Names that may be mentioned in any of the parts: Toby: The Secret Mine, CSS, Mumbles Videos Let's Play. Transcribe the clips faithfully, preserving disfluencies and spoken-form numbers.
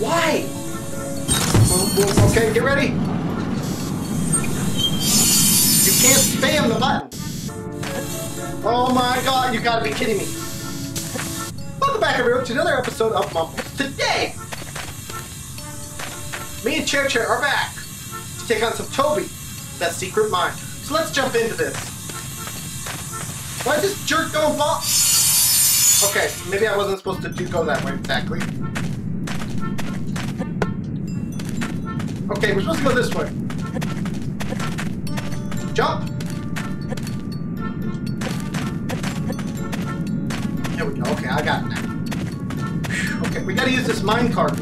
Why? Okay, get ready. You can't spam the button. Oh my god, you gotta be kidding me. Welcome back everyone to another episode of Mumbles. Today, me and Chair Chair are back to take on some Toby, that secret mine. So let's jump into this. Why is this jerk going ball? Okay, maybe I wasn't supposed to do go that way exactly. Okay, we're supposed to go this way. Jump! There we go, okay, I got it now. Okay, we gotta use this minecart.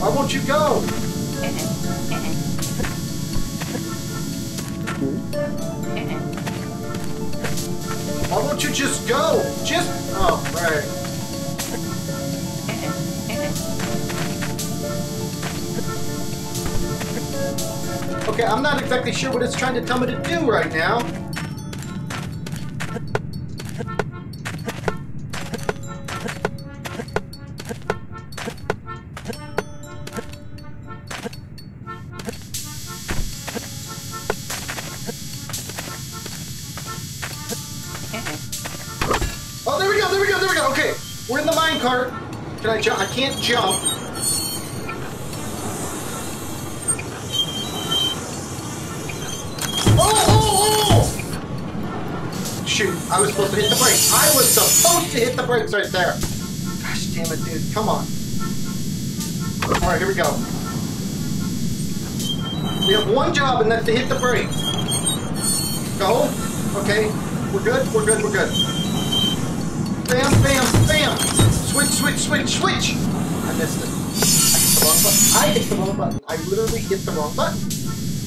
Why won't you go? Why won't you just go? Just... Oh, right. Okay, I'm not exactly sure what it's trying to tell me to do right now. Oh, there we go, there we go, there we go. Okay, we're in the minecart. Can I jump? I can't jump. Oh, oh, oh! Shoot, I was supposed to hit the brakes. I was supposed to hit the brakes right there. Gosh damn it, dude. Come on. All right, here we go. We have one job, and that's to hit the brakes. Go. Okay, we're good, we're good, we're good. Bam, bam, bam! Switch, switch, switch, switch! I missed it. I hit the wrong button. I hit the wrong button. I literally hit the wrong button.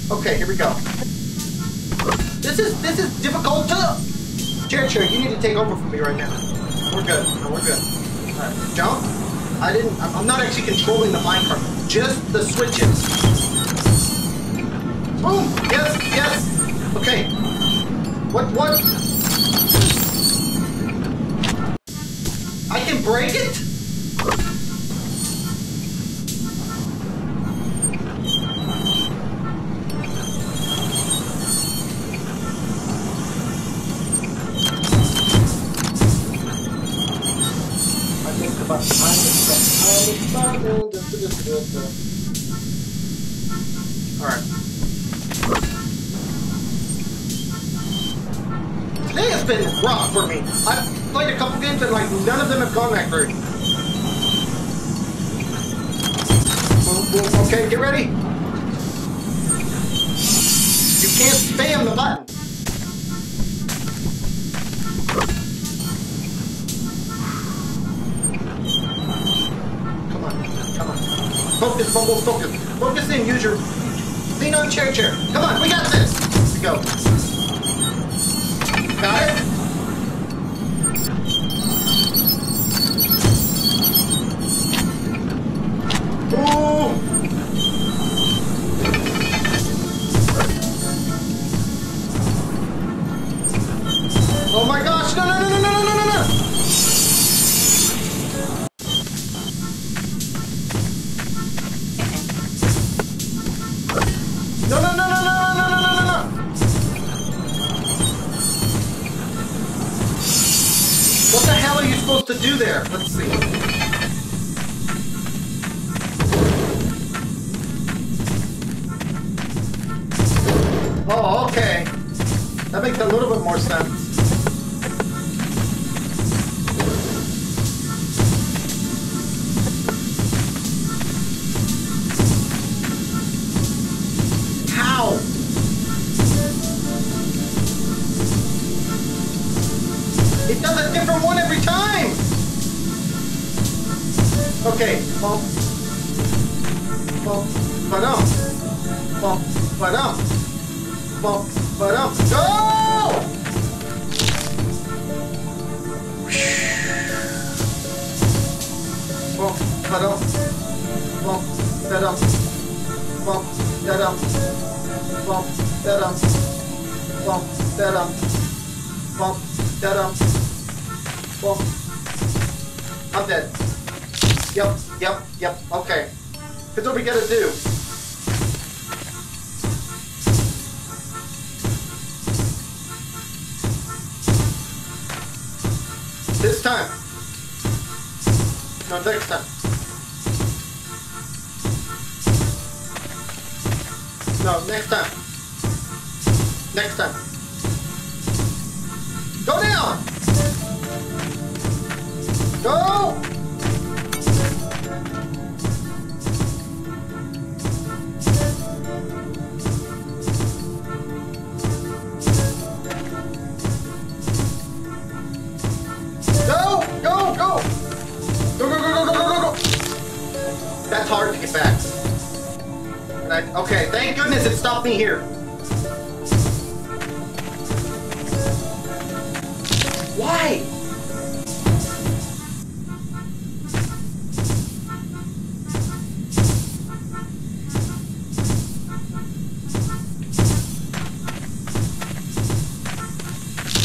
Okay, here we go. This is this is difficult to... Chair Chair, you need to take over from me right now. We're good. No, we're good. Alright, jump. I didn't... I'm not actually controlling the minecart. Just the switches. Boom! Yes, yes! Okay. What, what? I can break it? Alright. Today has been rough for me. I've played a couple games and like none of them have gone that great. Okay, get ready. You can't spam the button. Come on, come on. Focus, Mumbles, focus. Focus in, use your... Lean on Chair Chair. Come on, we got this. Let's go. Got it? Oh my gosh, no, no, no, no, no, no, no, no! No, no, no, no, no, no, no, no, no! What the hell are you supposed to do there? Let's see. Oh, okay. That makes a little bit more sense. It does a different one every time! Okay, bump. Bump, ba-dum. Bump, ba-dum. Bump, ba-dum. Go! Bump, Bump, ba-dum, bump, da-dum, bump, da-dum, bump, da-dum, bump, da-dum, bump, da-dum, bump. I'm dead. Yep, yep, yep, okay. Here's what we gotta do. This time. No, next time. No, next time. Next time. Go down! Go! That's hard to get back. And I, okay, thank goodness it stopped me here. Why?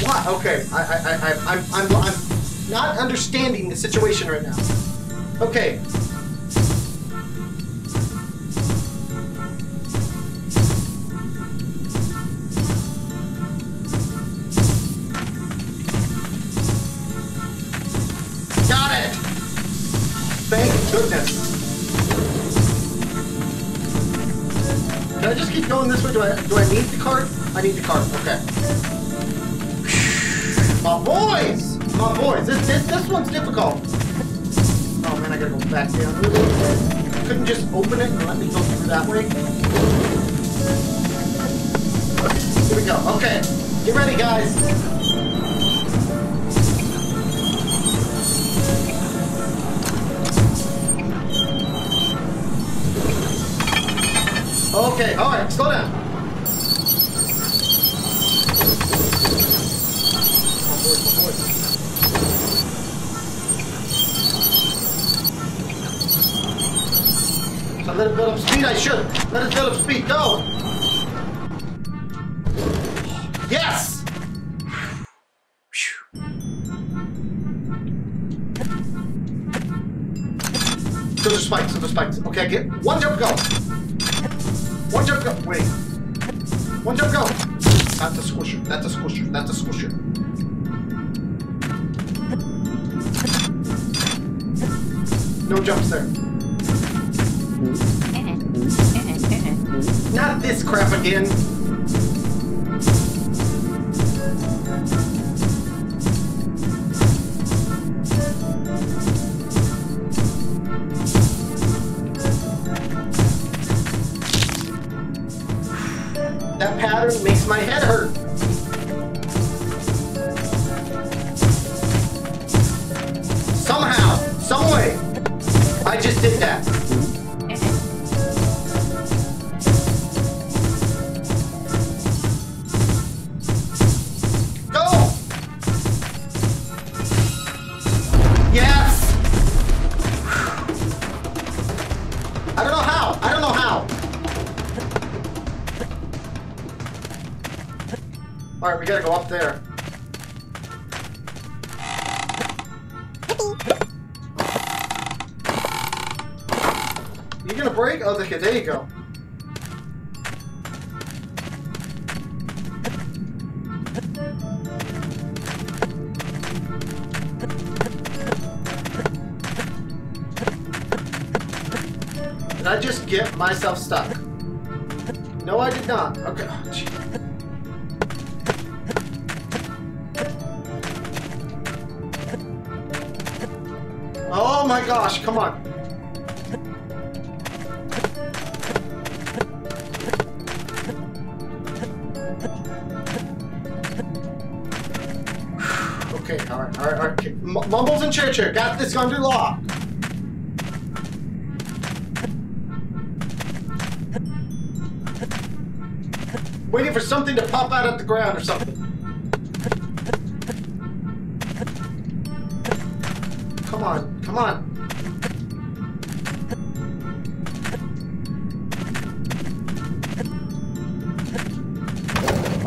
Why? Okay, I, I, I, I, I'm, I'm, I'm not understanding the situation right now. Okay. Thank goodness. Can I just keep going this way? Do I do I need the cart? I need the cart. Okay. My boys! My boys! This this this one's difficult. Oh man, I gotta go back down. I couldn't just open it and let me go through that way. Here we go. Okay. Get ready, guys. Okay, alright, slow down. So let it build up speed, I should. Let it build up speed, go! Yes! Those are spikes, those are spikes. Okay, I get one jump, go! One jump go! Wait. One jump go! That's a squisher. That's a squisher. That's a squisher. No jumps there. Not this crap again. That pattern makes my head hurt. Somehow, some way, I just did that. Go! Yes! I don't know how. I don't know how. Alright, we gotta go up there. You gonna break? Oh, okay, there you go. Did I just get myself stuck? No, I did not. Okay. Oh, geez. Oh my gosh, come on. Okay, alright, alright, alright. Okay. Mumbles and Chair Chair, got this under lock. Waiting for something to pop out of the ground or something. Come on, come on.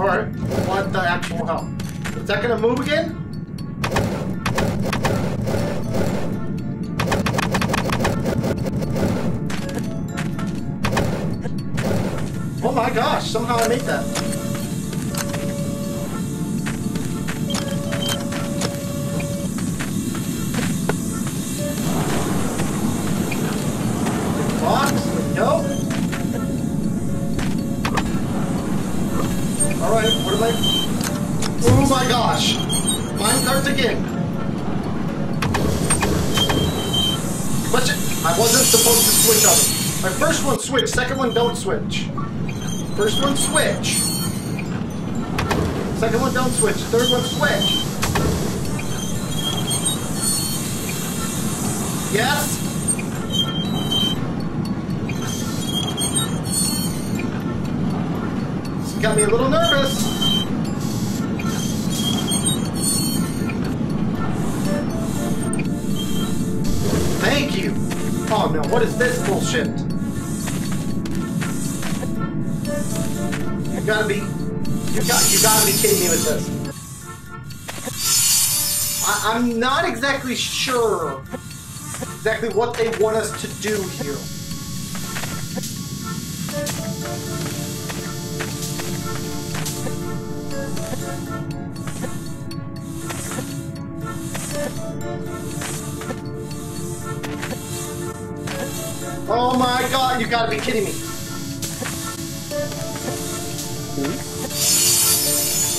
Alright, what the actual hell? Is that gonna move again? Oh my gosh, somehow I made that. Box, no. Alright, what am I? Oh my gosh! Mine starts again. What's it? I wasn't supposed to switch on them. My first one switched, second one don't switch. First one switch. Second one don't switch. Third one switch. Yes. This got me a little nervous. Thank you. Oh no, what is this bullshit? You gotta be, you got, you gotta be kidding me with this. I, I'm not exactly sure exactly what they want us to do here. Oh my god, you gotta be kidding me.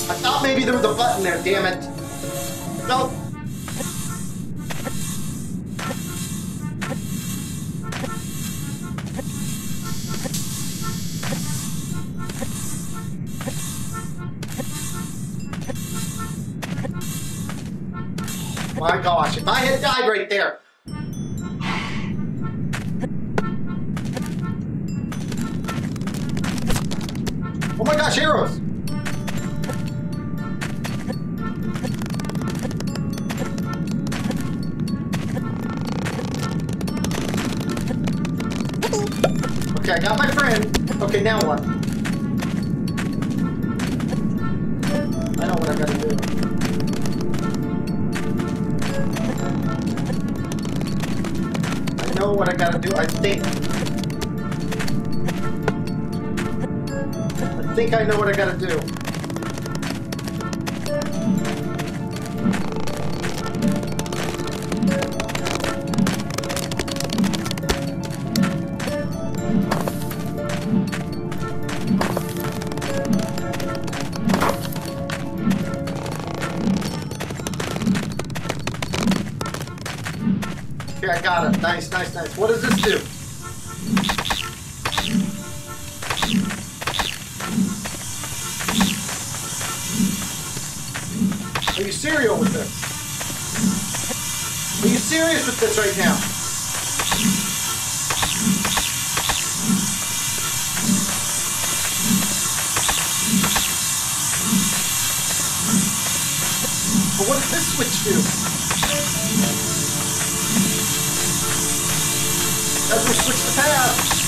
I thought maybe there was a button there, damn it. Nope. My gosh, if I had died right there. Oh my gosh, arrows! Okay, I got my friend. Okay, now what? I know what I gotta do. I know what I gotta do, I think. I think I know what I gotta do. Okay, I got it. Nice, nice, nice. What does this do? Are you serious with this? Are you serious with this right now? But what does this switch do? Doesn't switch the path.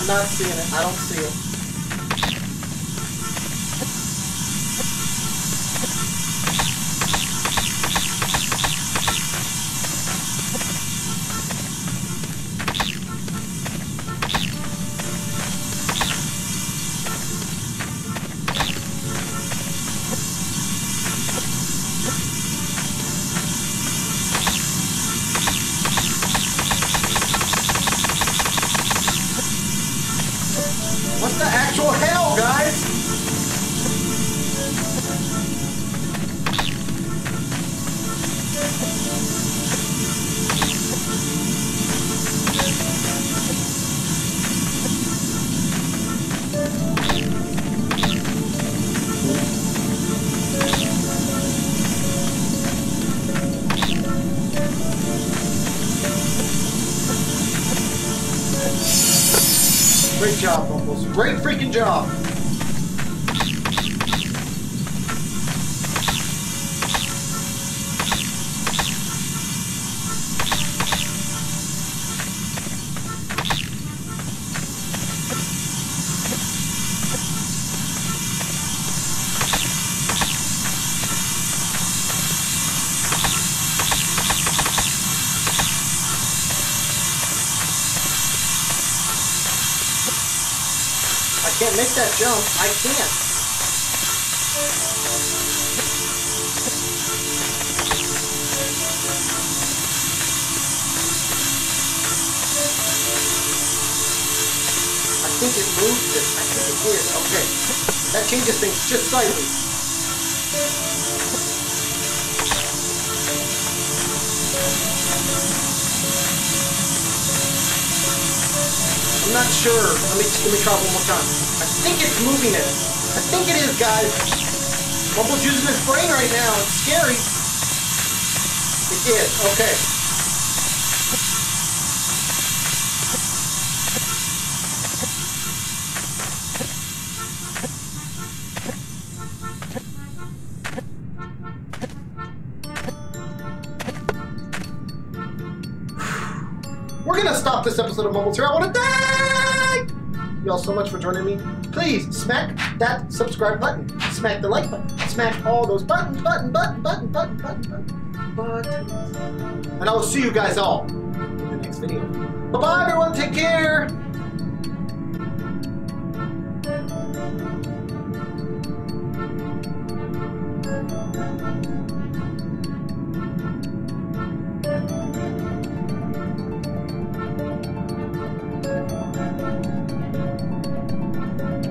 I'm not seeing it. I don't see it. Great job, Mumbles. Great freaking job. Can't make that jump. I can't. I think it moved this. I think it did. Okay. That changes things just slightly. I'm not sure. Let me, let me try one more time. I think it's moving it. I think it is, guys. Mumbles using his brain right now. It's scary. It is. Okay. We're going to stop this episode of Mumbles here. I want to die! Y'all so much for joining me. Please smack that subscribe button, smack the like button, smack all those buttons, button, button, button, button, button, button, buttons. And I will see you guys all in the next video. Bye bye everyone, take care.